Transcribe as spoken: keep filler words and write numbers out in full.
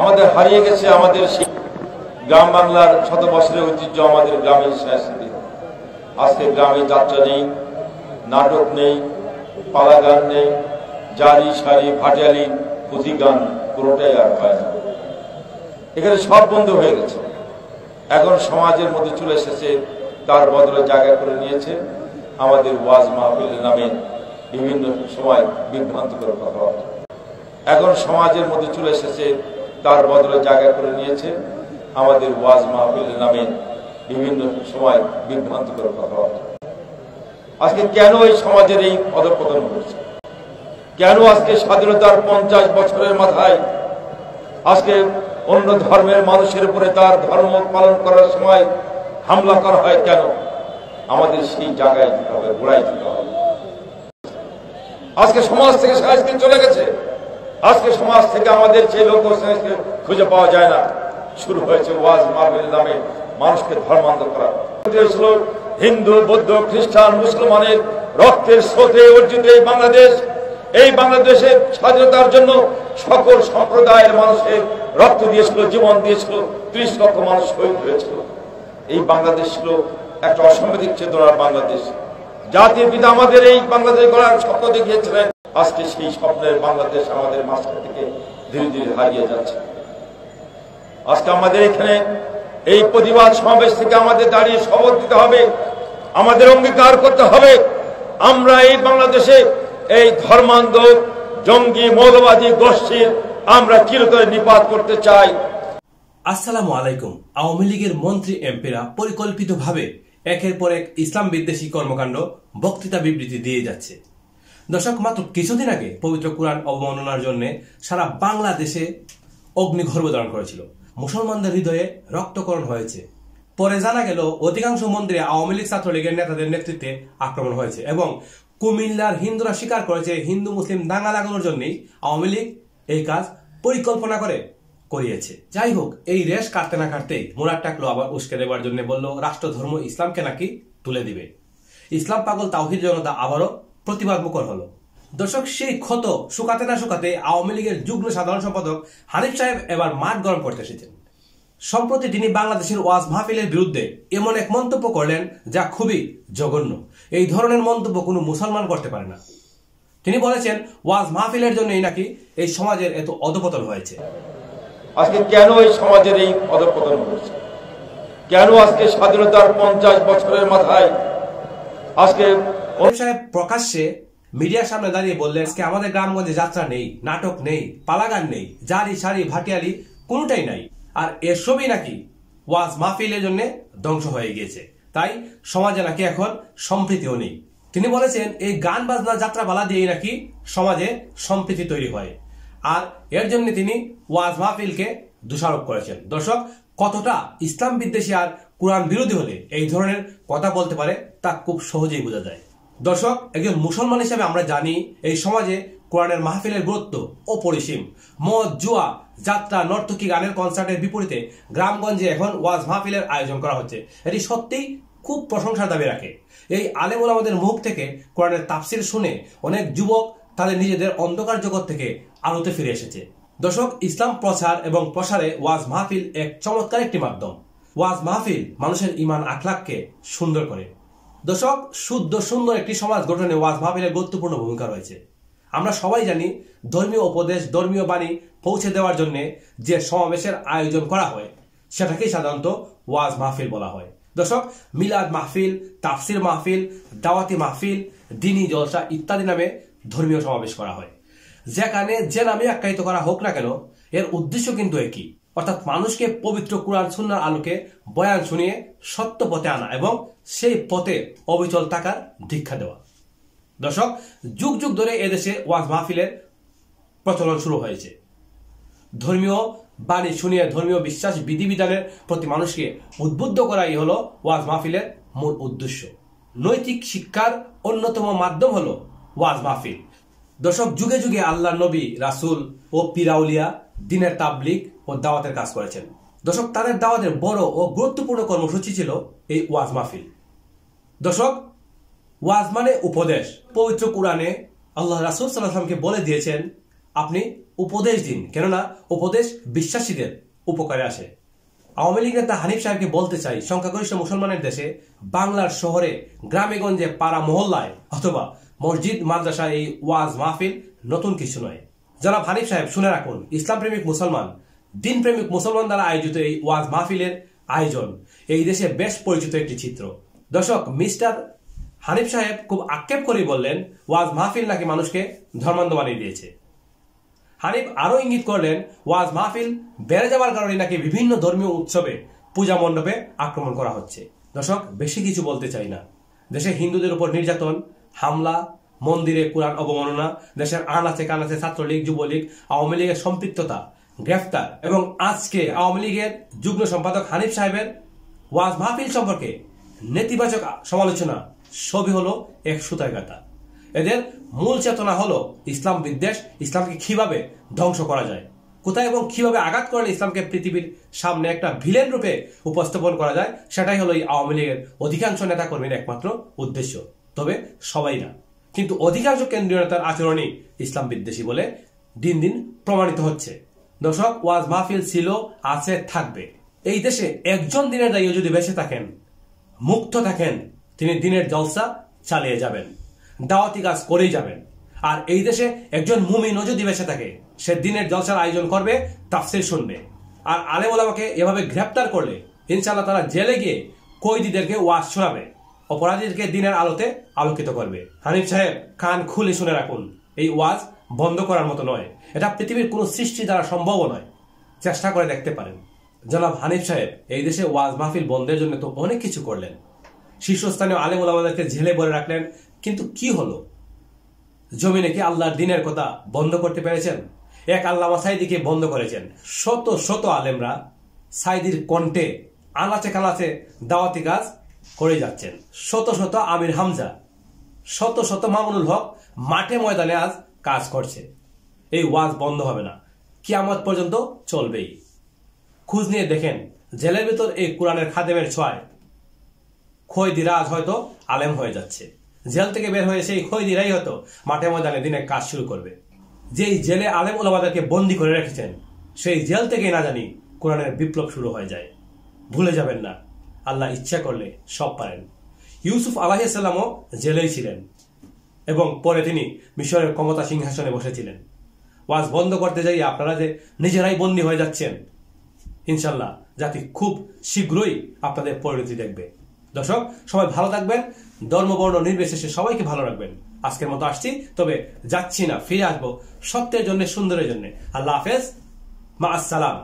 আমাদের হারিয়ে গেছে আমাদের গ্রাম বাংলার শত বছরের ঐতিহ্য। আমাদের গ্রামের সংস্কৃতি আজকে গ্রামে যাত্রা নেই, নাটক নেই, পালা গান নেই, জারি সারি ভাটিয়ালি পুঁথি গান পুরোটাই আর হয় না, এখানে সব বন্ধ হয়ে গেছে। এখন সমাজের মধ্যে চলে এসেছে, তার বদলে জায়গা করে নিয়েছে আমাদের ওয়াজ মাহফিলের নামে বিভিন্ন সময় বিভ্রান্ত করে কথা। এখন সমাজের মধ্যে চলে এসেছে, তার বদলে জায়গা করে নিয়েছে আমাদের ওয়াজ মাহফিলের নামে বিভিন্ন সময় বিভ্রান্ত করে কথা। আজকে কেন এই সমাজের এই অধঃপতন হয়েছে? কেন আজকে স্বাধীনতার পঞ্চাশ বছরের মাথায় আজকে অন্য ধর্মের মানুষের উপরে তার ধর্ম পালন করার সময় হামলা করা হয়? কেন আমাদের সেই জায়গায় যেতে হবে, গোড়ায় যেতে হবে। আজকে সমাজ থেকে সংস্কৃতি চলে গেছে, আজকে সমাজ থেকে আমাদের সেই লোক সংস্কৃতি খুঁজে পাওয়া যায় না। শুরু হয়েছে ওয়াজ মাহফিলের নামে মানুষকে ধর্মান্তর করা। হিন্দু, বৌদ্ধ, খ্রিস্টান, মুসলমানের রক্তের স্রোতে অর্জিত এই বাংলাদেশ, এই বাংলাদেশের স্বাধীনতার জন্য সকল সম্প্রদায়ের মানুষের রক্ত দিয়েছিল, জীবন দিয়েছিল, ত্রিশ লক্ষ মানুষ শহীদ হয়েছিল। এই বাংলাদেশ ছিল একটা অসাংবিধানিক চেতনার বাংলাদেশ। জাতির পিতা আমাদের এই বাংলাদেশ গড়ার স্বপ্ন দেখিয়েছিলেন। আজকে সেই স্বপ্নের বাংলাদেশ আমাদের মাঝখান থেকে ধীরে ধীরে হারিয়ে যাচ্ছে। আজকে আমাদের এখানে এই প্রতিবাদ সমাবেশ থেকে আমাদের দাঁড়িয়ে শপথ নিতে হবে, আমাদের অঙ্গীকার করতে হবে আমরা এই বাংলাদেশে এই ধর্মান্ধ জঙ্গি মৌলবাদী গোষ্ঠীর আমরা চিরতরে নিপাত করতে চাই। আসসালামু আলাইকুম। আওয়ামী লীগের মন্ত্রী এমপিরা পরিকল্পিতভাবে একের পর এক ইসলাম বিদ্বেষী কর্মকাণ্ড বক্তৃতা বিবৃতি দিয়ে যাচ্ছে। দর্শক, মাত্র কিছুদিন আগে পবিত্র কোরআন অবমাননার জন্য সারা বাংলাদেশে অগ্নিগর্ভ ধারণ করেছিল, মুসলমানদের হৃদয়ে রক্তকরণ হয়েছে। পরে জানা গেল অধিকাংশ মন্দিরে আওয়ামী লীগ ছাত্রলীগের নেতাদের নেতৃত্বে আক্রমণ হয়েছে এবং কুমিল্লার হিন্দুরা স্বীকার করেছে হিন্দু মুসলিম দাঙ্গা লাগানোর জন্যই আওয়ামী লীগ এই কাজ পরিকল্পনা করে করিয়েছে। যাই হোক, এই রেশ কাটতে না কাটতেই মোরাদ টাকলো আবার উস্কে দেওয়ার জন্য বলল রাষ্ট্রধর্ম ইসলামকে নাকি তুলে দিবে। ইসলাম পাগল তাওহীদ জনতা আবারও প্রতিবাদ মুখর হলো। দর্শক, সেই ক্ষত শুকাতে না শুকাতে আওয়ামী লীগের যুগ্ম সাধারণ সম্পাদক হানিফ সাহেব এবার মাঠ গরম করতে এসেছেন। সম্প্রতি তিনি বাংলাদেশের ওয়াজ মাহফিলের বিরুদ্ধে এমন এক মন্তব্য করলেন যা খুবই জঘন্য। এই ধরনের মন্তব্য কোনো মুসলমান করতে পারে না। তিনি বলেছেন ওয়াজ মাহফিলের জন্যই নাকি এই সমাজের এত অধঃপতন হয়েছে। আজকে কেন এই সমাজের এই অধঃপতন হয়েছে? কেন আজকে স্বাধীনতার পঞ্চাশ বছরের মাথায় আজকে প্রকাশ্যে মিডিয়ার সামনে দাঁড়িয়ে বললেন আজকে আমাদের গ্রামগঞ্জে যাত্রা নেই, নাটক নেই, পালাগান নেই, জারি সারি ভাটিয়ালি কোনটাই নাই, আর এসবই নাকি ওয়াজ মাহফিলের জন্য ধ্বংস হয়ে গিয়েছে, তাই সমাজে নাকি এখন সম্প্রীতিও নেই। তিনি বলেছেন এই গান বাজনা যাত্রা পালা দিয়েই নাকি সমাজে সম্প্রীতি তৈরি হয়, আর এর জন্য তিনি ওয়াজ মাহফিলকে দোষারোপ করেছেন। দর্শক, কতটা ইসলাম বিদ্বেষী আর কোরআন বিরোধী হলে এই ধরনের কথা বলতে পারে তা খুব সহজেই বোঝা যায়। দর্শক, একজন মুসলমান হিসেবে আমরা জানি এই সমাজে কোরআনের মাহফিলের গুরুত্ব অপরিসীম। মদ, জুয়া, যাত্রা, নর্তকী, গানের কনসার্টের বিপরীতে গ্রামগঞ্জে এখন ওয়াজ মাহফিলের আয়োজন করা হচ্ছে। এটি সত্যিই খুব প্রশংসার দাবি রাখে। এই আলেম ওলামাদের মুখ থেকে কোরআনের তাফসির শুনে অনেক যুবক তাদের নিজেদের অন্ধকার জগৎ থেকে আলোতে ফিরে এসেছে। দর্শক, ইসলাম প্রচার এবং প্রসারে ওয়াজ মাহফিল এক চমৎকার একটি মাধ্যম। ওয়াজ মাহফিল মানুষের ইমান আখলাককে সুন্দর করে। দর্শক, শুদ্ধ সুন্দর একটি সমাজ গঠনে ওয়াজ মাহফিলের গুরুত্বপূর্ণ ভূমিকা রয়েছে। আমরা সবাই জানি ধর্মীয় উপদেশ, ধর্মীয় বাণী পৌঁছে দেওয়ার জন্য যে সমাবেশের আয়োজন করা হয় সেটাকেই সাধারণত ওয়াজ মাহফিল বলা হয়। দর্শক, মিলাদ মাহফিল, তাফসির মাহফিল, দাওয়াতি মাহফিল, দ্বীনি জলসা ইত্যাদি নামে ধর্মীয় সমাবেশ করা হয়। যেখানে যে নামে আখ্যায়িত করা হোক না কেন এর উদ্দেশ্য কিন্তু একই, অর্থাৎ মানুষকে পবিত্র কুরআন সুন্নাহর আলোকে বয়ান শুনিয়ে সত্য পথে আনা এবং সেই পথে অবিচল থাকার দীক্ষা দেওয়া। দর্শক, যুগ যুগ ধরে এদেশে ওয়াজ মাহফিলের প্রচলন শুরু হয়েছে। ধর্মীয় বাণী শুনিয়ে ধর্মীয় বিশ্বাস বিধিবিধানের প্রতি মানুষকে উদ্বুদ্ধ করাই হলো ওয়াজ মাহফিলের মূল উদ্দেশ্য। নৈতিক শিক্ষার অন্যতম মাধ্যম হলো ওয়াজ মাহফিল। দর্শক, যুগে যুগে আল্লাহ নবী, রাসুল ও পিরাউলিয়া দিনের তাবলিগ ও দাওয়াতের কাজ করেছেন। দর্শক, তাদের দাওয়াতের বড় ও গুরুত্বপূর্ণ কর্মসূচি ছিল এই ওয়াজ মাহফিল। দর্শক, ওয়াজ মানে উপদেশ। পবিত্র কোরআনে আল্লাহ রাসূল সাল্লাল্লাহু আলাইহি ওয়াসাল্লামকে বলে দিয়েছেন আপনি উপদেশ দিন, কেননা উপদেশ বিশ্বাসীদের উপকারে আসে। আওয়ামী লীগ নেতা হানিফ সাহেবকে বলতে চাই, সংখ্যাগরিষ্ঠ মুসলমানের দেশে বাংলার শহরে গ্রামেগঞ্জে পাড়া মহল্লায় অথবা মসজিদ মাদ্রাসা এই ওয়াজ মাহফিল নতুন কিছু নয়। জনাব হানিফ সাহেব শুনে রাখুন, ইসলাম প্রেমিক মুসলমান, দিন প্রেমিক মুসলমান দ্বারা আয়োজিত এই ওয়াজ মাহফিলের আয়োজন এই দেশে বেশ পরিচিত একটি চিত্র। দর্শক, মিস্টার হানিফ সাহেব খুব আক্ষেপ করে বললেন ওয়াজ মাহফিল নাকি মানুষকে ধর্মান্ধ বানিয়ে দিয়েছে। হানিফ আরো ইঙ্গিত করলেন ওয়াজ মাহফিল বেড়ে যাওয়ার কারণে নাকি বিভিন্ন ধর্মীয় উৎসবে পূজা মণ্ডপে আক্রমণ করা হচ্ছে। দর্শক, বেশি কিছু বলতে চাই না। দেশে হিন্দুদের উপর নির্যাতন, হামলা, মন্দিরে কোরআন অবমাননা, দেশের আনাচে কানাচে ছাত্রলীগ, যুবলীগ, আওয়ামী লীগের সম্পৃক্ততা, গ্রেফতার এবং আজকে আওয়ামী লীগের যুগ্ম সম্পাদক হানিফ সাহেবের ওয়াজ মাহফিল সম্পর্কে নেতিবাচক সমালোচনা সবই হলো এক সুতায় কাটা। এদের মূল চেতনা হলো ইসলাম বিদ্বেষ, ইসলামকে কিভাবে ধ্বংস করা যায়, কোথায় এবং কিভাবে আঘাত করলে ইসলামকে পৃথিবীর সামনে একটা ভিলেন রূপে উপস্থাপন করা যায়, সেটাই হলো এই আওয়ামী লীগের অধিকাংশ নেতা কর্মীর একমাত্র উদ্দেশ্য। তবে সবাই না, কিন্তু অধিকাংশ কেন্দ্রীয় নেতার আচরণই ইসলাম বিদ্বেষী বলে দিন দিন প্রমাণিত হচ্ছে। দর্শক, ওয়াজ মাহফিল ছিল, আছে, থাকবে। এই দেশে একজন দিনের দায়ী যদি বেঁচে থাকেন, মুক্ত থাকেন, তিনি দিনের জলসা চালিয়ে যাবেন, দাওয়াতি কাজ করেই যাবেন। আর এই দেশে একজন মুমিনও যদি বেঁচে থাকে, সে দিনের জলসার আয়োজন করবে, তাফসীর শুনবে। আর আলেম ওলামাকে এভাবে গ্রেফতার করলে ইনশাআল্লাহ তারা জেলে গিয়ে কয়েদিদেরকে ওয়াজ শোনাবে, অপরাধীদেরকে দিনের আলোতে আলোকিত করবে। হানিফ সাহেব, কান খুলে শুনে রাখুন, এই ওয়াজ বন্ধ করার মতো নয়, এটা পৃথিবীর কোনো সৃষ্টি দ্বারা সম্ভব নয়। চেষ্টা করে দেখতে পারেন। জনাব হানিফ সাহেব এই দেশে ওয়াজ মাহফিল বন্ধের জন্য তো অনেক কিছু করলেন, শীর্ষস্থানীয় আলেম ওলামাদেরকে জেলে ভরে রাখলেন, কিন্তু কি হলো? জমিনে কি আল্লাহর দিনের কথা বন্ধ করতে পেরেছেন? এক আল্লামা সাঈদীকে বন্ধ করেছেন, শত শত আলেমরা সাঈদীর কণ্ঠে আনাচে কানাচে দাওয়াতি কাজ করে যাচ্ছেন। শত শত আমির হামজা, শত শত মামুনুল হক মাঠে ময়দানে আজ কাজ করছে। এই ওয়াজ বন্ধ হবে না, কিয়ামত পর্যন্ত চলবেই। খোঁজ নিয়ে দেখেন, জেলের ভিতর এই কোরআনের খাদেমের ছোঁয়ায় খৈদিরাজ হয়তো আলেম হয়ে যাচ্ছে। জেল থেকে বের হয়ে সেই খৈদিরাই হয়তো মাঠে ময়দানে দিনে কাজ শুরু করবে। যেই জেলে আলেম ওলামাদেরকে বন্দী করে রেখেছেন, সেই জেল থেকে না জানি কোরআনের বিপ্লব শুরু হয়ে যায়। ভুলে যাবেন না, আল্লাহ ইচ্ছা করলে সব পারেন। ইউসুফ আলাইহিস সালামও জেলেই ছিলেন এবং পরে তিনি মিশরের ক্ষমতা সিংহাসনে বসেছিলেন। ওয়াজ বন্ধ করতে যাই আপনারা যে নিজেরাই বন্দী হয়ে যাচ্ছেন, ইনশাল্লাহ জাতি খুব শীঘ্রই আপনাদের পরিণতি দেখবে। দর্শক, সবাই ভালো থাকবেন, ধর্মবর্ণ নির্বিশেষে সবাইকে ভালো রাখবেন। আজকের মতো আসছি, তবে যাচ্ছি না, ফিরে আসবো সত্যের জন্য, সুন্দরের জন্য। আল্লাহ হাফেজ, মা আসসালাম।